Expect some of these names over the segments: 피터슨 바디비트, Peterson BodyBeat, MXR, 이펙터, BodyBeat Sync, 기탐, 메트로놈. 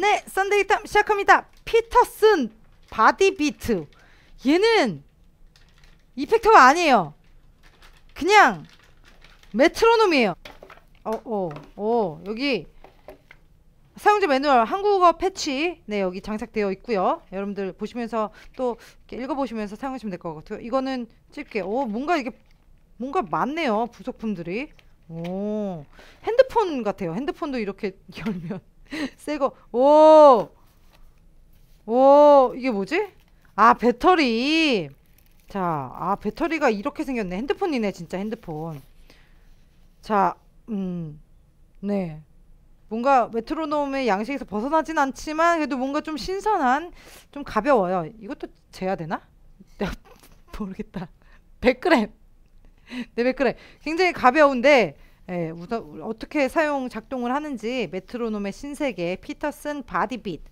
네, 썬데이 탐 시작합니다. 피터슨 바디비트. 얘는 이펙터가 아니에요. 그냥 메트로놈이에요. 여기 사용자 매뉴얼 한국어 패치, 네, 여기 장착되어 있고요. 여러분들 보시면서 또 이렇게 읽어보시면서 사용하시면 될 것 같아요. 이거는 짧게, 뭔가 이게 뭔가 많네요, 부속품들이. 오, 핸드폰 같아요. 핸드폰도 이렇게 열면 새거. 이게 뭐지? 아, 배터리. 자, 아, 배터리가 이렇게 생겼네. 핸드폰이네, 진짜 핸드폰. 자, 네, 뭔가 메트로놈의 양식에서 벗어나진 않지만 그래도 뭔가 좀 신선한, 좀 가벼워요. 이것도 재야 되나? 모르겠다. 100g. 네, 100g. 굉장히 가벼운데, 예, 어떻게 작동을 하는지, 메트로놈의 신세계 피터슨 바디빗,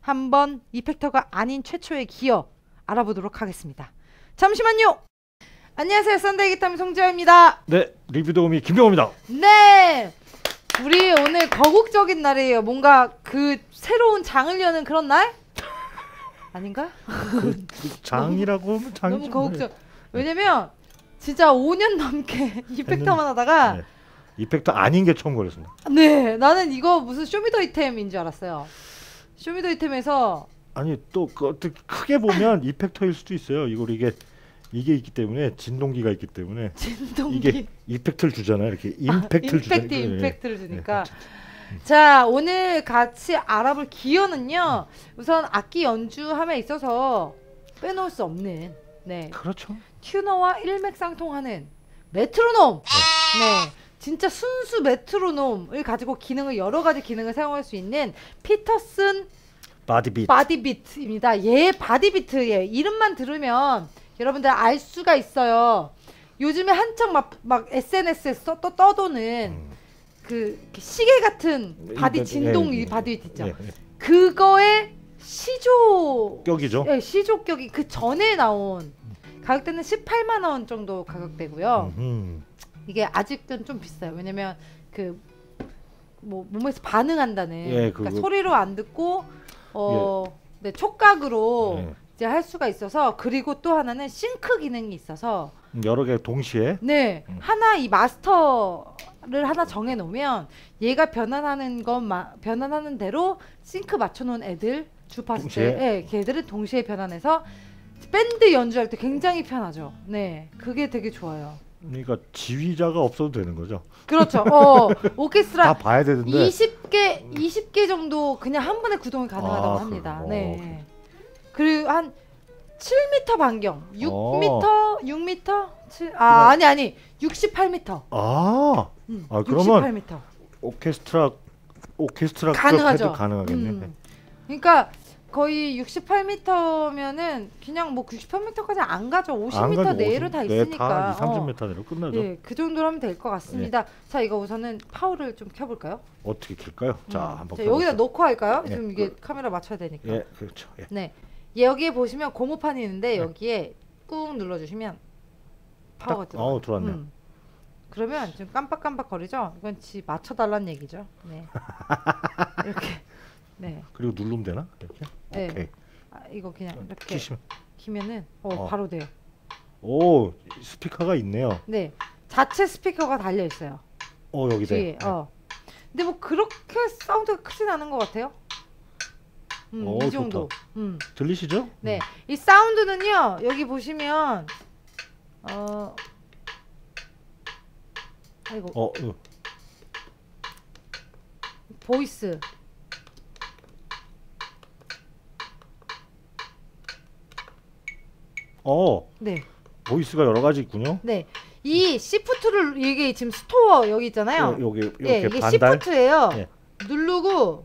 한번 이펙터가 아닌 최초의 기어 알아보도록 하겠습니다. 잠시만요. 안녕하세요, 썬데이 기타미 송지아입니다. 네, 리뷰 도우미 김병호입니다. 네, 우리 오늘 거국적인 날이에요. 뭔가 그 새로운 장을 여는 그런 날? 아닌가? 장이라고 하면 장이 너무 거국적. 왜냐면 진짜 5년 넘게 이펙터만 하다가, 네, 이펙터 아닌 게 처음 걸렸습니다. 네, 나는 이거 무슨 쇼미더이템인 줄 알았어요. 쇼미더이템에서, 아니, 또 어떻게 크게 보면 이펙터일 수도 있어요. 이게 있기 때문에, 진동기가 있기 때문에. 진동기. 이게 이펙트를 주잖아요. 이렇게 임팩트를 주잖아요. 임팩트, 임팩트를 주니까. 네. 자, 오늘 같이 알아볼 기어는요, 우선 악기 연주함에 있어서 빼놓을 수 없는, 네, 그렇죠, 튜너와 일맥상통하는 메트로놈. 네. 네, 진짜 순수 메트로놈을 가지고 여러 가지 기능을 사용할 수 있는 피터슨 바디비트입니다. 얘 바디비트, 예, 이름만 들으면 여러분들 알 수가 있어요. 요즘에 한창 막 SNS에서 떠도는 그 시계 같은 바디 진동, 이 바디빗 있죠. 그거의 시조격이죠. 예, 시조격이 그 전에 나온 가격대는 18만 원 정도 가격대고요. 이게 아직은 좀 비싸요. 왜냐면 그 몸에서 반응한다는, 예, 그러니까 소리로 안 듣고 네, 촉각으로, 예, 이제 할 수가 있어서. 그리고 또 하나는 싱크 기능이 있어서 여러 개 동시에, 네, 하나 이 마스터를 하나 정해 놓으면 얘가 변환하는 것만, 변환하는 대로 싱크 맞춰 놓은 애들 주파수, 예, 걔들은 동시에 변환해서 밴드 연주할 때 굉장히 편하죠. 네, 그게 되게 좋아요. 그러니까 지휘자가 없어도 되는 거죠. 그렇죠. 오케스트라 다 봐야 되는데 20개 정도 그냥 한 번에 구동이 가능하다고 합니다. 네. 오케이. 그리고 한 7m 반경, 6m, 7, 아, 아니 68m. 아, 그러면 68m. 오케스트라 가능하죠. 가능하겠네. 그러니까 거의 68m면은 그냥 뭐 68m까지 안 가죠. 50m 내로 다 있으니까. 네, 30m 내로 끝나죠. 예, 그 정도로 하면 될 것 같습니다. 예. 자, 이거 우선은 파워를 좀 켜볼까요? 어떻게 켤까요? 자, 한번 자, 여기다 놓고 할까요? 예. 지금 이게 카메라 맞춰야 되니까. 예, 그렇죠. 예. 네, 여기에 보시면 고무판이 있는데, 예, 여기에 꾹 눌러주시면 파워가 들어와요. 들어왔네요. 그러면 지금 깜빡깜빡 거리죠? 이건 맞춰달라는 얘기죠. 네. 이렇게. 네. 그리고 누르면 되나? 이렇게? 네. 오케이. 아, 이거 그냥 이렇게 키면은 바로 돼요. 오, 스피커가 있네요. 네, 자체 스피커가 달려 있어요. 여기다. 네. 근데 뭐 그렇게 사운드가 크진 않은 것 같아요. 이 정도. 들리시죠? 네, 이 사운드는요, 여기 보시면 아이고. 보이스. 네. 보이스가 여러 가지 있군요. 네, 이 시프트를, 이게 지금 스토어 여기 있잖아요. 여기 이렇게, 예, 이게 시프트예요. 예. 누르고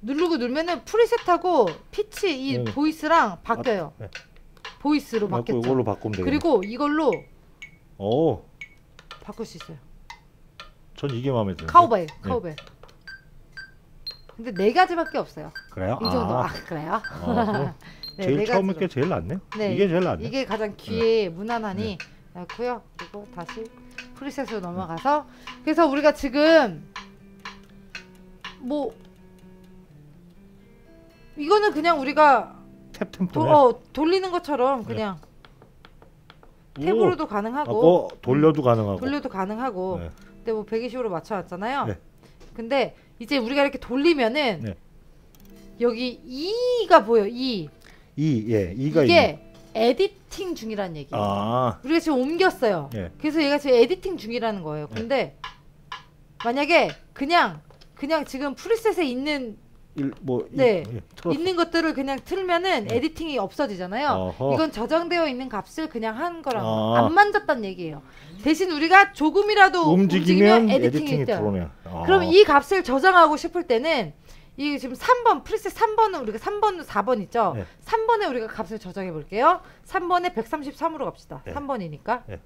눌면은 프리셋하고 피치, 이 보이스랑 바뀌어요. 네. 보이스로 바뀌었죠. 이걸로 바꾸면 돼요. 그리고 이걸로 바꿀 수 있어요. 전 이게 마음에 들어요. 카우벨. 근데 4가지밖에 없어요. 그래요? 이 정도. 그래요? 네, 제일 처음에 게 제일 낫네요. 네, 이게 제일 낫네요. 이게 가장 귀에 무난하니 낫고요. 그리고 다시 프리셋으로 넘어가서, 그래서 우리가 지금 이거는 그냥 우리가 탭 템포 돌리는 것처럼 그냥 네. 탭으로도 가능하고 돌려도 가능하고 네. 근데 뭐 120으로 맞춰놨잖아요. 네. 근데 이제 우리가 이렇게 돌리면은 네. 여기 2가 보여. 2 예, 2가 이게 2. 에디팅 중이라는 얘기예요. 아. 우리가 지금 옮겼어요. 예. 그래서 얘가 지금 에디팅 중이라는 거예요. 근데 예. 만약에 그냥 지금 프리셋에 있는 있는 것들을 그냥 틀면은 예. 에디팅이 없어지잖아요. 어허. 이건 저장되어 있는 값을 그냥 한 거랑 안 만졌단 얘기예요. 대신 우리가 조금이라도 움직이면 에디팅이 들어오네요. 아. 그럼 이 값을 저장하고 싶을 때는 이 지금 3번 프리셋 3번은 우리가 3번 4번 있죠. 네. 3번에 우리가 값을 저장해 볼게요. 3번에 133으로 갑시다. 네. 3번이니까 네.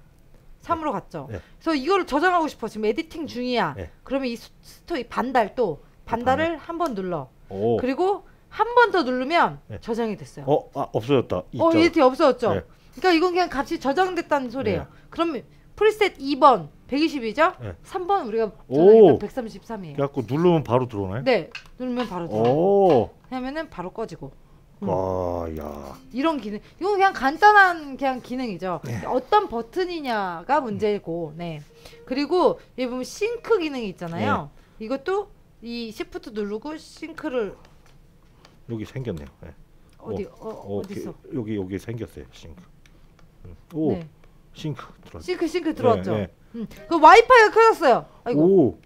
3으로 갔죠. 네. 그래서 이걸 저장하고 싶어. 지금 에디팅 중이야. 네. 그러면 이 스토리 반달을 한 번 눌러. 오. 그리고 한 번 더 누르면 네. 저장이 됐어요. 없어졌다. 에디팅 없어졌죠. 네. 그러니까 이건 그냥 값이 저장됐다는 소리예요. 네. 그럼 프리셋 2번 120이죠? 네. 3번 우리가 저장했던 133이에요. 그래갖고 누르면 바로 들어오나요? 네, 누르면 바로 들어오고 하면은 바로 꺼지고. 와, 야. 이런 기능, 이건 그냥 간단한 그냥 기능이죠. 네. 어떤 버튼이냐가 문제고, 네. 그리고 여기 보면 싱크 기능이 있잖아요. 네. 이것도 이 시프트 누르고 싱크를 여기 생겼네요. 네. 어디 있어? 여기 생겼어요, 싱크. 오, 네. 싱크 들어왔죠. 네, 네. 그 와이파이가 켜졌어요. 아이고.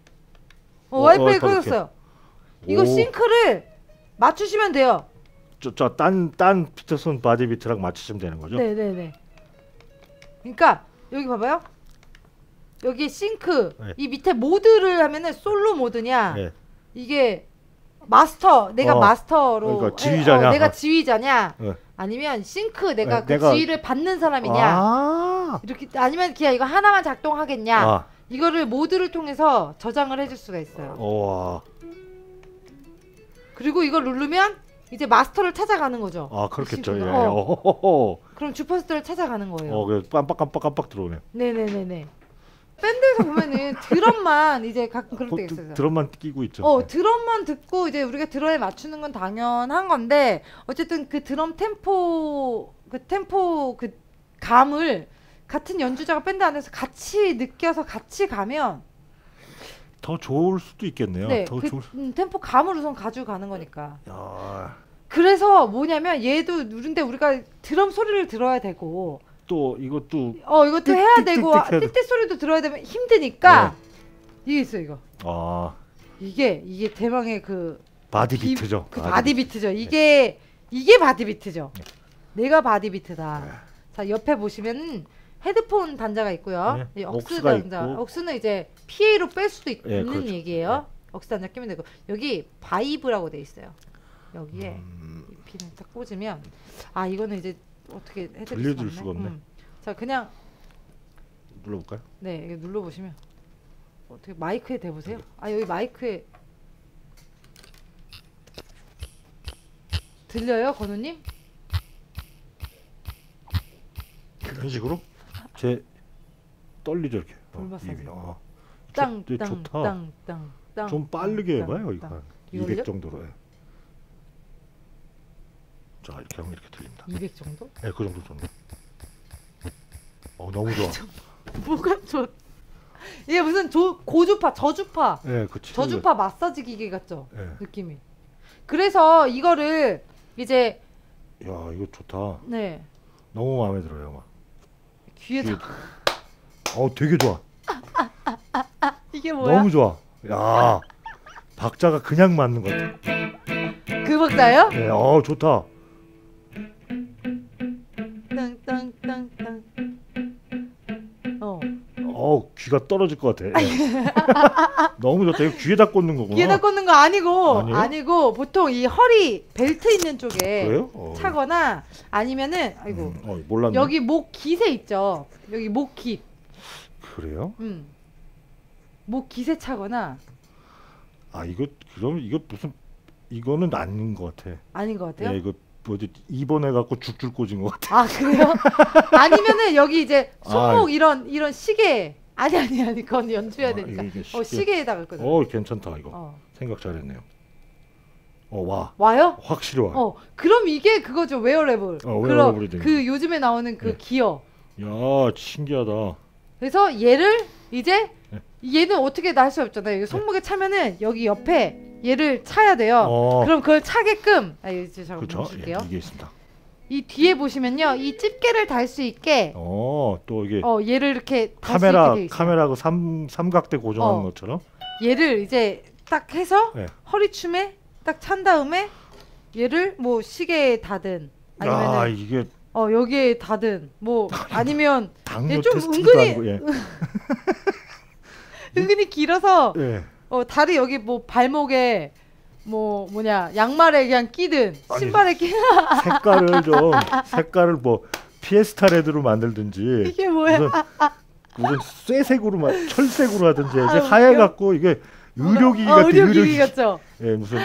와이파이 켜졌어요. 이거 싱크를 맞추시면 돼요. 저 딴 피터슨 바디비트랑 맞추시면 되는 거죠? 네네네. 그러니까 여기 봐봐요. 여기 싱크 네. 이 밑에 모드를 하면은 솔로 모드냐 네. 이게 마스터 내가 마스터로 그러니까 지휘자냐 내가 지휘자냐 네. 아니면 싱크 내가 네, 그 지휘를 받는 사람이냐 이렇게 아니면 그냥 이거 하나만 작동하겠냐 이거를 모드를 통해서 저장을 해줄 수가 있어요. 그리고 이걸 누르면 이제 마스터를 찾아가는 거죠. 그렇겠죠. 예. 그럼 주퍼스터를 찾아가는 거예요. 그래서 깜빡깜빡 들어오네요. 네네네네. 밴드에서 보면은 드럼만 이제 가끔 그럴 때가 있어요. 드럼만 끼고 있죠. 드럼만 듣고 이제 우리가 드럼에 맞추는 건 당연한 건데 어쨌든 그 드럼 템포 그 감을 같은 연주자가 밴드 안에서 같이 느껴서 같이 가면 더 좋을 수도 있겠네요. 네, 더 좋을 템포 감을 우선 가져가는 거니까. 그래서 뭐냐면 얘도 누른데 우리가 드럼 소리를 들어야 되고 또 이것도 해야 되고 띠띠 소리도 들어야 되면 힘드니까 네. 이게 있어 이거. 이게 대망의 그 바디비트죠. 바디비트죠. 이게 바디비트죠. 네. 내가 바디비트다. 네. 자 옆에 보시면은 헤드폰 단자가 있고요. 네. 억스 단자. 있고. 억스는 이제 PA로 뺄 수도 있는 네, 그렇죠. 얘기예요. 네. 억스 단자 끼면 되고 여기 바이브라고 돼 있어요. 여기에 이 핀을 딱 꽂으면 이거는 이제 어떻게 해드릴 수가 없네. 자 그냥 눌러볼까요? 네, 이렇게 눌러보시면 어떻게 마이크에 대보세요. 여기 마이크에 들려요, 건우님? 이런 식으로 제 떨리죠 이렇게. 땅. 좀 빠르게 해봐요 이거. 200 정도로. 자 이렇게 하면 이렇게 들립니다. 200 정도? 네, 그 정도 좋네. 너무 좋아. 뭐가 좋? 이게 무슨 고주파, 저주파. 네, 그치. 저주파 마사지 기계 같죠? 네. 느낌이. 그래서 이거를 이제. 야, 이거 좋다. 네. 너무 마음에 들어요, 막. 귀에다. 되게 좋아. 이게 뭐야? 너무 좋아. 야, 박자가 그냥 맞는 것 같아. 그 박자요? 네, 좋다. 땅땅땅땅. 귀가 떨어질 것 같아. 너무 좋다. 이거 귀에다 꽂는 거구나. 귀에다 꽂는 거 아니고 아니에요? 아니고 보통 이 허리 벨트 있는 쪽에 차거나 아니면은 아이고 몰랐네. 여기 목 깃에 있죠. 여기 목 깃. 그래요? 목 깃에 차거나. 이거 그럼 이거 무슨 이거는 아닌 것 같아. 아닌 것 같아요? 네, 이거 뭐지? 2번에 갖고 죽줄 꽂은 것 같아. 그래요? 아니면은 여기 이제 손목 이런 시계. 아니 그건 연주해야 되니까. 시계에다가. 괜찮다 이거. 생각 잘했네요. 와요? 확실히 와요. 그럼 이게 그거죠, 웨어레블. 웨어레블이 되는 그 요즘에 나오는 그 기어. 야, 신기하다. 그래서 얘를 이제 얘는 어떻게 날 수 없잖아요. 손목에 차면은 여기 옆에 얘를 차야 돼요. 그럼 그걸 차게끔 이제 제가 보여줄게요. 이게 있습니다. 이 뒤에 보시면요, 이 집게를 달 수 있게. 또 이게. 얘를 이렇게 달 수 있게 돼 있어요. 카메라하고 삼각대 고정하는 것처럼. 얘를 이제 딱 해서 허리춤에 딱 찬 다음에 얘를 뭐 시계에 닫은 아니면 이게 여기에 닫은 뭐 아니면 얘 좀 은근히 은근히 길어서 다리 여기 뭐 발목에 뭐 뭐냐 양말에 그냥 끼든 신발에 끼든 색깔을 뭐 피에스타 레드로 만들든지 이게 뭐야 무슨 쇠색으로 철색으로 하든지 이제 하얘 갖고 이게 의료기기 같은 의료기기 같죠. 예, 무슨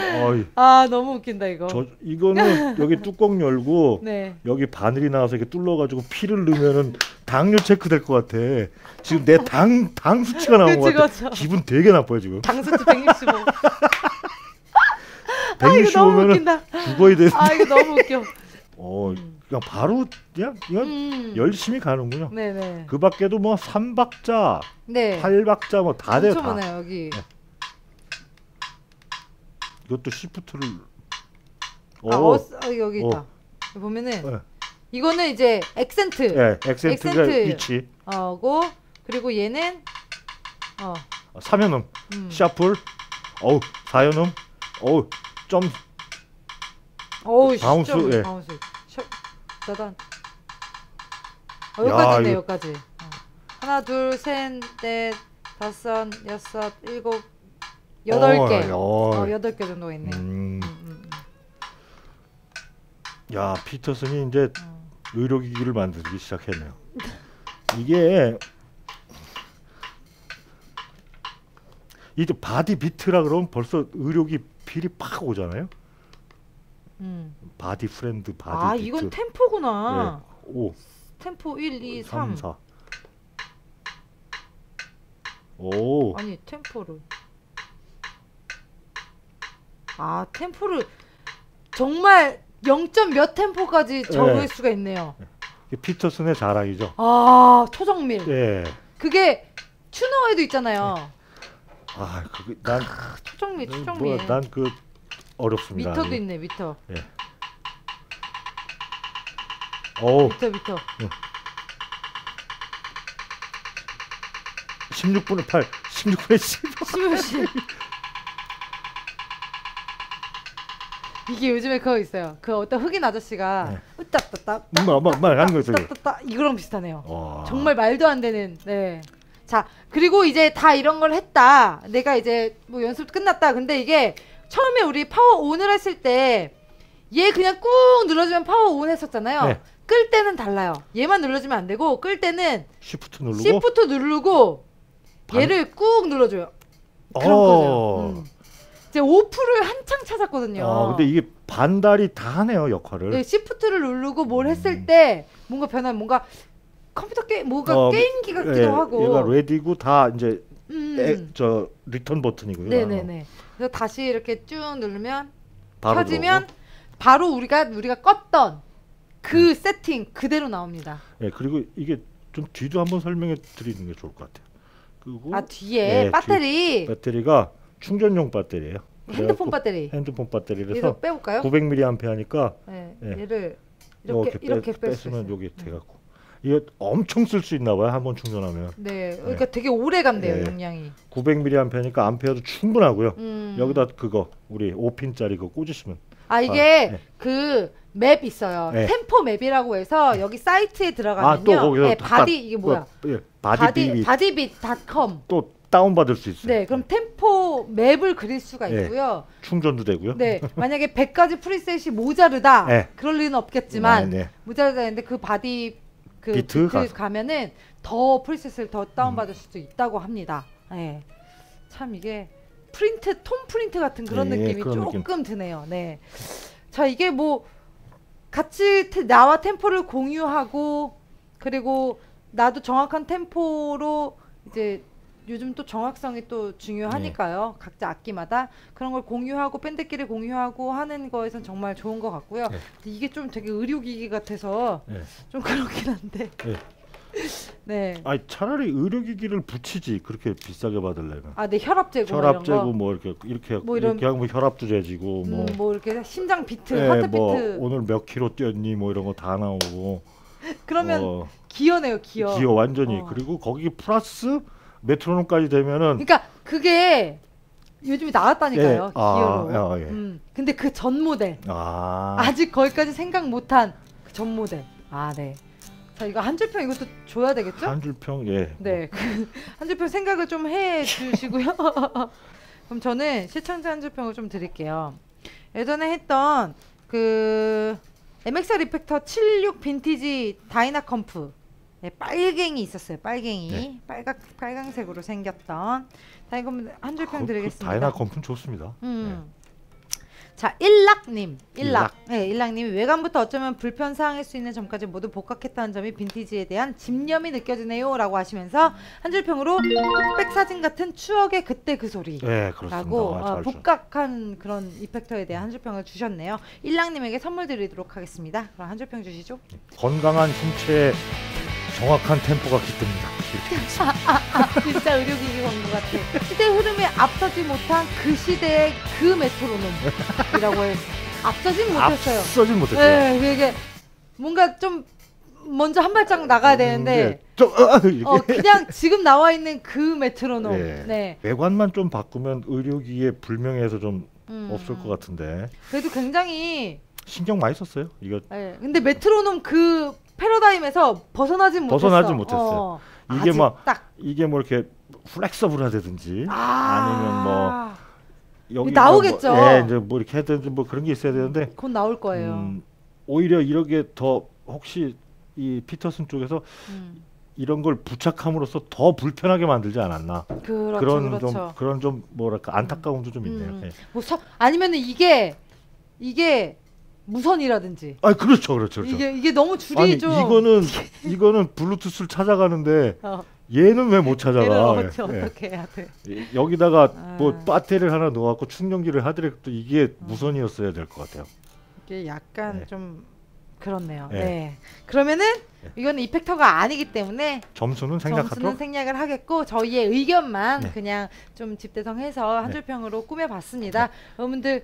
너무 웃긴다 이거. 이거는 여기 뚜껑 열고 여기 바늘이 나와서 이렇게 뚫러가지고 피를 넣으면은 당뇨 체크될 것 같아. 지금 내 당 수치가 나온 것 같아. 기분 되게 나빠요 지금. 당 수치 165. 165면은 죽어야 되는데. 이거 너무 웃겨. 그냥 바로 그냥 열심히 가는군요. 네네. 그 밖에도 뭐 3박자, 8박자 뭐 다 돼요. 엄청 많아요 여기. 이것도 시프트를 여기 있다. 보면은 이거는 이제 액센트. 액센트가 위치. 그리고 얘는 사면음, 샤플, 사연음, 점, 바운스, 바운스. 짜잔. 여기까지네 여기까지. 하나, 둘, 셋, 넷, 다섯, 여섯, 일곱. 8개. 8개 정도 있네. 야, 피터슨이 이제 의료기기를 만들기 시작했네요. 이게 이제 바디 비트라 그러면 벌써 의료기 필이 팍 오잖아요. 바디 프렌드 바디 비트. 이건 템포구나. 템포 1, 2, 3, 4. 아니, 템포를 템포를 정말 0.몇 템포까지 적을 수가 있네요. 피터슨의 자랑이죠. 초정밀. 그게 튜너에도 있잖아요. 그게 난 초정밀. 난 그 어렵습니다. 미터도 있네, 미터. 미터. 16분의 8, 16분의 10. 이게 요즘에 그거 있어요. 그 어떤 흑인 아저씨가 으따따따 하는 거 있어요. 이거랑 비슷하네요. 정말 말도 안 되는. 자, 그리고 이제 다 이런 걸 했다. 내가 이제 뭐 연습 끝났다. 근데 이게 처음에 우리 파워 온을 했을 때 얘 그냥 꾹 눌러주면 파워 온 했었잖아요. 끌 때는 달라요. 얘만 눌러주면 안 되고 끌 때는 시프트 누르고 얘를 꾹 눌러줘요. 그런 거죠. 제가 오프를 한창 찾았거든요. 근데 이게 반달이 다 하네요 역할을. 시프트를 누르고 뭘 했을 때 뭔가 변한 뭔가 컴퓨터 게임 뭐가 게임기 같기도 하고. 얘가 레디고 다 이제 저 리턴 버튼이고요. 네네네. 그래서 다시 이렇게 쭉 누르면 켜지면 바로 우리가 껐던 그 세팅 그대로 나옵니다. 그리고 이게 좀 뒤도 한번 설명해 드리는 게 좋을 것 같아요. 그리고 뒤에 배터리가 충전용 배터리예요. 핸드폰 배터리라서 얘를 빼볼까요? 900mAh니까 얘를 이렇게 뺐으면 여기 돼갖고 이거 엄청 쓸 수 있나 봐요. 한번 충전하면. 그러니까 되게 오래 간대요 용량이. 900mAh니까 암페어도 충분하고요. 여기다 그거 우리 5핀짜리 그거 꽂으시면. 이게 그 맵 있어요. 템포 맵이라고 해서 여기 사이트에 들어가면요. 바디 이게 뭐야? bodybeat.com 또 다운받을 수 있어요. 그럼 템포 맵을 그릴 수가 있고요. 충전도 되고요. 만약에 100가지 프리셋이 모자르다. 그럴 리는 없겠지만 모자르다는데 그 바디 그 비트 가면은 더 프리셋을 더 다운받을 수도 있다고 합니다. 참 이게 프린트 톰 프린트 같은 그런 느낌이 조금 드네요. 자, 이게 뭐 같이 나와 템포를 공유하고 그리고 나도 정확한 템포로 이제 요즘 또 정확성이 또 중요하니까요. 네. 각자 악기마다 그런 걸 공유하고 밴드끼리 공유하고 하는 거에선 정말 좋은 것 같고요. 네. 근데 이게 좀 되게 의료기기 같아서 네. 좀 그렇긴 한데. 네. 네. 아 차라리 의료기기를 붙이지 그렇게 비싸게 받으려면. 아, 네 혈압 재고 뭐 이렇게 하면 혈압도 재지고 뭐 이렇게 심장 비트, 네, 하트 비트. 오늘 몇 킬로 뛰었니 뭐 이런 거 다 나오고. 그러면 기어네요, 기어. 기어 완전히. 그리고 거기 플러스 메트로놈까지 되면은. 그러니까 그게 요즘에 나왔다니까요, 예. 기어로. 아, 예. 근데 그 전 모델. 아. 아직 거기까지 생각 못한 그 전 모델. 아, 네. 자, 이거 한 줄평 이것도 줘야 되겠죠? 한 줄평, 예. 네, 한 줄평 생각을 좀 해주시고요. 그럼 저는 시청자 한 줄평을 좀 드릴게요. 예전에 했던 그 MXR 이펙터 76 빈티지 다이나컴프, 네, 빨갱이 있었어요. 빨갱이. 네. 빨강색으로 생겼던 다이나컴프 한 줄평 드리겠습니다. 그 다이나컴프는 좋습니다. 네. 자, 일락님. 네, 일락님이 외관부터 어쩌면 불편사항일 수 있는 점까지 모두 복각했다는 점이 빈티지에 대한 집념이 느껴지네요 라고 하시면서 한 줄평으로 백사진 같은 추억의 그때 그 소리, 네, 라고 복각한 그런 이펙터에 대한 한 줄평을 주셨네요. 일락님에게 선물 드리도록 하겠습니다. 그럼 한 줄평 주시죠. 건강한 신체에 정확한 템포가 깃듭니다. 진짜 의료기기 광고 같아. 시대 흐름에 앞서지 못한 그 시대의 그 메트로놈이라고 해서 앞서진 못했어요. 네, 이게 뭔가 좀 먼저 한 발짝 나가야 되는데 그냥 지금 나와 있는 그 메트로놈. 네. 네. 외관만 좀 바꾸면 의료기기에 불명예에서 좀 없을 것 같은데. 그래도 굉장히 신경 많이 썼어요. 이거. 네. 근데 메트로놈 그 패러다임에서 벗어나지 못했어요. 이게 막 이게 뭐 이렇게 플렉서블하다든지 아니면 뭐 여기 나오겠죠. 뭐, 예, 이제 뭐 이렇게 해든지 뭐 그런 게 있어야 되는데 곧 나올 거예요. 오히려 이렇게 더 혹시 이 피터슨 쪽에서 이런 걸 부착함으로써 더 불편하게 만들지 않았나. 그렇죠, 그렇죠. 그런 좀 뭐랄까 안타까움도 좀 있네요. 예. 뭐 아니면은 이게 무선이라든지. 아, 그렇죠. 이게 너무 줄이 아니, 좀. 이거는 블루투스를 찾아가는데 얘는 왜 못 찾아가? 어떻게 해야 돼? 여기다가 뭐 배터리를 하나 넣어갖고 충전기를 하더라도 이게 무선이었어야 될 것 같아요. 이게 약간 좀 그렇네요. 네. 그러면은 이거는 이펙터가 아니기 때문에 점수는 생략을 하겠고 저희의 의견만 그냥 좀 집대성해서 한 줄평으로 꾸며봤습니다. 여러분들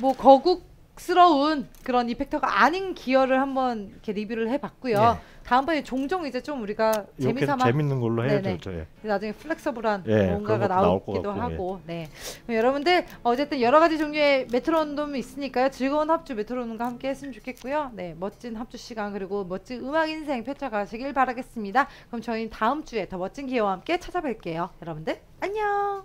뭐 거국스러운 그런 이펙터가 아닌 기어를 한번 이렇게 리뷰를 해봤고요. 예. 다음번에 종종 이제 좀 우리가 재미삼아 재밌는 걸로 해야죠. 예. 나중에 플렉서블한 뭔가가 나오기도 하고. 예. 네. 그럼 여러분들 어쨌든 여러 가지 종류의 메트로놈이 있으니까요. 즐거운 합주 메트로놈과 함께 했으면 좋겠고요. 네, 멋진 합주 시간 그리고 멋진 음악 인생 펼쳐가시길 바라겠습니다. 그럼 저희는 다음 주에 더 멋진 기어와 함께 찾아뵐게요. 여러분들 안녕.